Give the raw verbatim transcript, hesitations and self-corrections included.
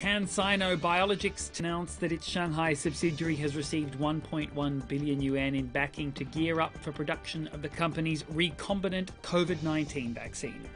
CanSino Biologics announced that its Shanghai subsidiary has received one point one billion yuan in backing to gear up for production of the company's recombinant COVID nineteen vaccine.